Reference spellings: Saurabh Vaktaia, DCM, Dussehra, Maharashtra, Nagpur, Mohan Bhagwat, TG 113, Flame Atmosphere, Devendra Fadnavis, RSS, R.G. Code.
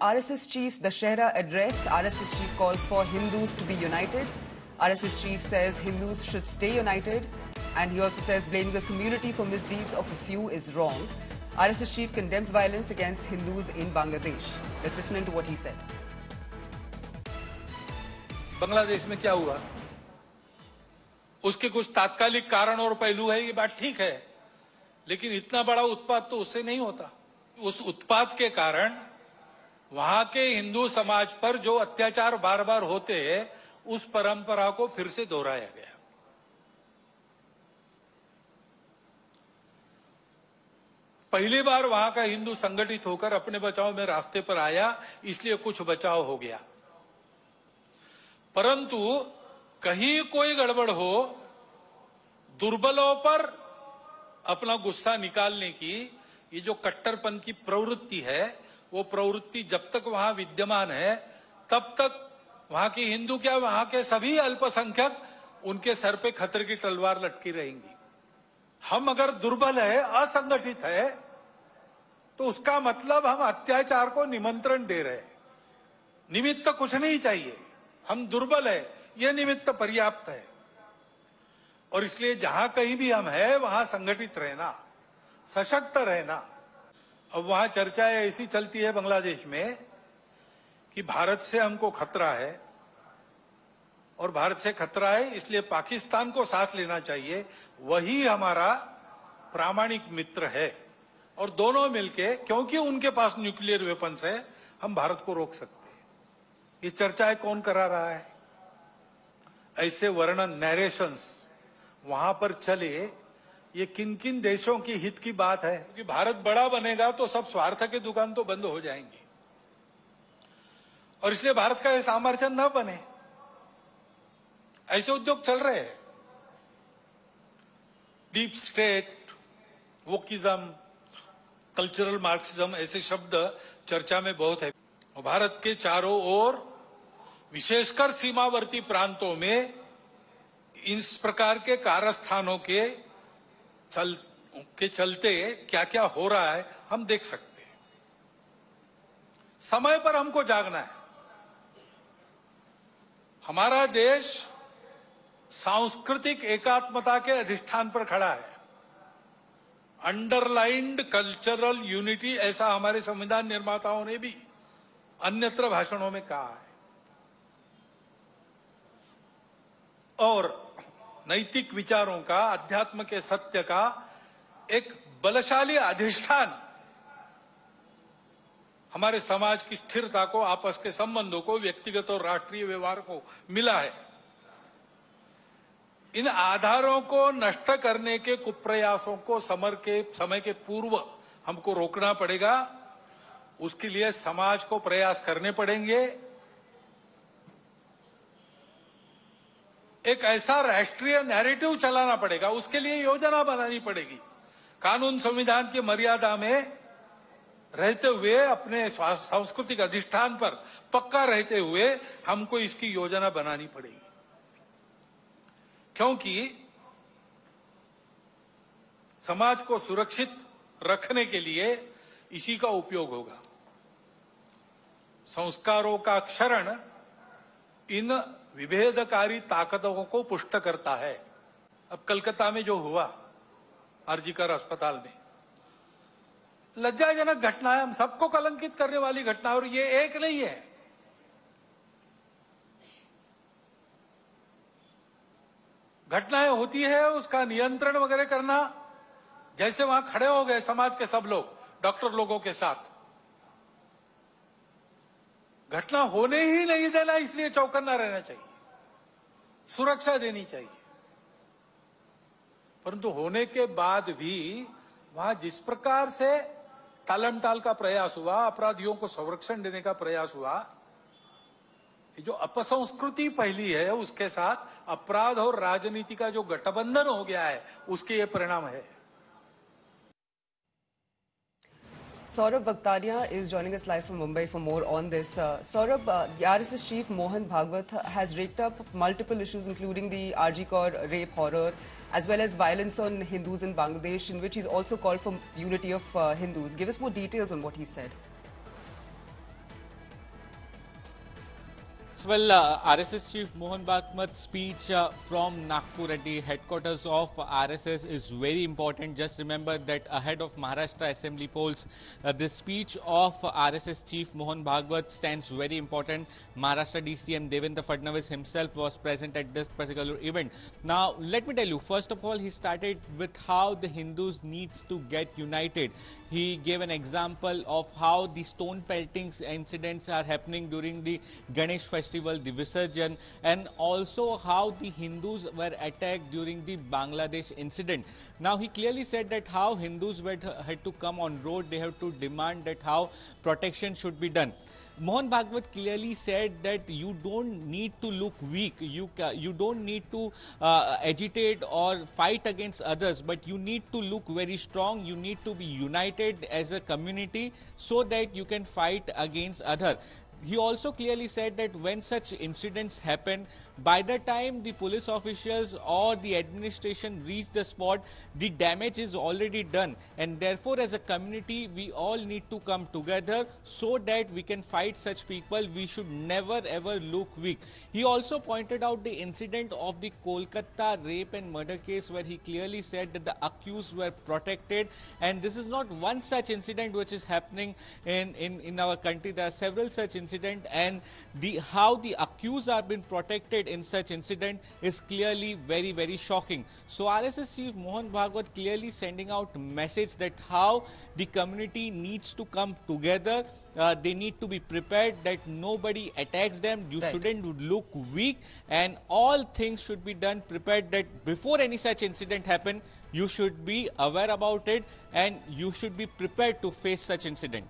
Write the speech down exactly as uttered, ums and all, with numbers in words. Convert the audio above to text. R S S chief's Dussehra address. R S S chief calls for Hindus to be united. R S S chief says Hindus should stay united. And he also says blaming the community for misdeeds of a few is wrong. R S S chief condemns violence against Hindus in Bangladesh. Let's listen to what he said. Bangladesh में क्या हुआ, उसके कुछ तात्कालिक कारण और पहलू है, ये बात ठीक है, लेकिन इतना बड़ा उत्पात तो उससे नहीं होता। उस उत्पात के कारण वहां के हिंदू समाज पर जो अत्याचार बार बार होते हैं, उस परंपरा को फिर से दोहराया गया। पहली बार वहां का हिंदू संगठित होकर अपने बचाव में रास्ते पर आया, इसलिए कुछ बचाव हो गया, परंतु कहीं कोई गड़बड़ हो, दुर्बलों पर अपना गुस्सा निकालने की ये जो कट्टरपन की प्रवृत्ति है, वो प्रवृत्ति जब तक वहां विद्यमान है, तब तक वहां की हिंदू क्या वहां के सभी अल्पसंख्यक उनके सर पे खतरे की तलवार लटकी रहेंगी। हम अगर दुर्बल है, असंगठित है, तो उसका मतलब हम अत्याचार को निमंत्रण दे रहे हैं। निमित्त कुछ नहीं चाहिए, हम दुर्बल है, यह निमित्त पर्याप्त है। और इसलिए जहां कहीं भी हम है, वहां संगठित रहना, सशक्त रहना। अब वहां चर्चा ऐसी चलती है बांग्लादेश में कि भारत से हमको खतरा है, और भारत से खतरा है इसलिए पाकिस्तान को साथ लेना चाहिए, वही हमारा प्रामाणिक मित्र है, और दोनों मिलके, क्योंकि उनके पास न्यूक्लियर वेपन्स है, हम भारत को रोक सकते हैं। ये चर्चाएं कौन करा रहा है? ऐसे वर्णन, नरेशंस वहां पर चले, ये किन किन देशों की हित की बात है? क्योंकि भारत बड़ा बनेगा तो सब स्वार्थ की दुकान तो बंद हो जाएंगी, और इसलिए भारत का ये सामर्थ्य न बने, ऐसे उद्योग चल रहे हैं। Deep state, wokeism, cultural Marxism, ऐसे शब्द चर्चा में बहुत है। और भारत के चारों ओर, विशेषकर सीमावर्ती प्रांतों में, इस प्रकार के कारस्थानों के चल के चलते क्या क्या हो रहा है, हम देख सकते हैं। समय पर हमको जागना है। हमारा देश सांस्कृतिक एकात्मता के अधिष्ठान पर खड़ा है। अंडरलाइंड कल्चरल यूनिटी, ऐसा हमारे संविधान निर्माताओं ने भी अन्यत्र भाषणों में कहा है। और नैतिक विचारों का, अध्यात्म के सत्य का एक बलशाली अधिष्ठान हमारे समाज की स्थिरता को, आपस के संबंधों को, व्यक्तिगत और राष्ट्रीय व्यवहार को मिला है। इन आधारों को नष्ट करने के कुप्रयासों को समर के समय के पूर्व हमको रोकना पड़ेगा। उसके लिए समाज को प्रयास करने पड़ेंगे। एक ऐसा राष्ट्रीय नैरेटिव चलाना पड़ेगा, उसके लिए योजना बनानी पड़ेगी। कानून संविधान की मर्यादा में रहते हुए, अपने सांस्कृतिक अधिष्ठान पर पक्का रहते हुए, हमको इसकी योजना बनानी पड़ेगी, क्योंकि समाज को सुरक्षित रखने के लिए इसी का उपयोग होगा। संस्कारों का क्षरण इन विभेदकारी ताकतों को पुष्ट करता है। अब कलकत्ता में जो हुआ, आरजीकर अस्पताल में, लज्जाजनक घटना है, हम सबको कलंकित करने वाली घटना, और ये एक नहीं है। घटनाएं होती है, उसका नियंत्रण वगैरह करना, जैसे वहां खड़े हो गए समाज के सब लोग, डॉक्टर लोगों के साथ, घटना होने ही नहीं देना, इसलिए चौकन्ना रहना चाहिए, सुरक्षा देनी चाहिए। परंतु होने के बाद भी वहां जिस प्रकार से टालमटाल का प्रयास हुआ, अपराधियों को संरक्षण देने का प्रयास हुआ, ये जो अपसंस्कृति पहली है, उसके साथ अपराध और राजनीति का जो गठबंधन हो गया है, उसके ये परिणाम है। Saurabh Vaktaia is joining us live from Mumbai for more on this. Uh, Saurabh, uh, the R S S chief Mohan Bhagwat has raked up multiple issues, including the R G Code rape horror, as well as violence on Hindus in Bangladesh, in which he's also called for unity of uh, Hindus. Give us more details on what he said. So, well, uh, R S S Chief Mohan Bhagwat's speech uh, from Nagpur at the headquarters of R S S is very important. Just remember that ahead of Maharashtra Assembly polls, uh, the speech of R S S Chief Mohan Bhagwat stands very important. Maharashtra D C M Devendra Fadnavis himself was present at this particular event. Now, let me tell you, first of all, he started with how the Hindus needs to get united. He gave an example of how the stone peltings incidents are happening during the Ganesh festival. Festival, the Visarjan, and also how the Hindus were attacked during the Bangladesh incident. Now, he clearly said that how Hindus were, had to come on road, they have to demand that how protection should be done. Mohan Bhagwat clearly said that you don't need to look weak, you, you don't need to uh, agitate or fight against others, but you need to look very strong, you need to be united as a community so that you can fight against others. He also clearly said that when such incidents happen, by the time the police officials or the administration reach the spot, the damage is already done. And therefore, as a community, we all need to come together so that we can fight such people. We should never ever look weak. He also pointed out the incident of the Kolkata rape and murder case where he clearly said that the accused were protected. And this is not one such incident which is happening in, in, in our country. There are several such incidents. Incident and the how the accused are been protected in such incident is clearly very very shocking. So R S S Chief Mohan Bhagwat clearly sending out message that how the community needs to come together. Uh, they need to be prepared that nobody attacks them. You right. shouldn't look weak, and all things should be done prepared that before any such incident happen, you should be aware about it and you should be prepared to face such incident.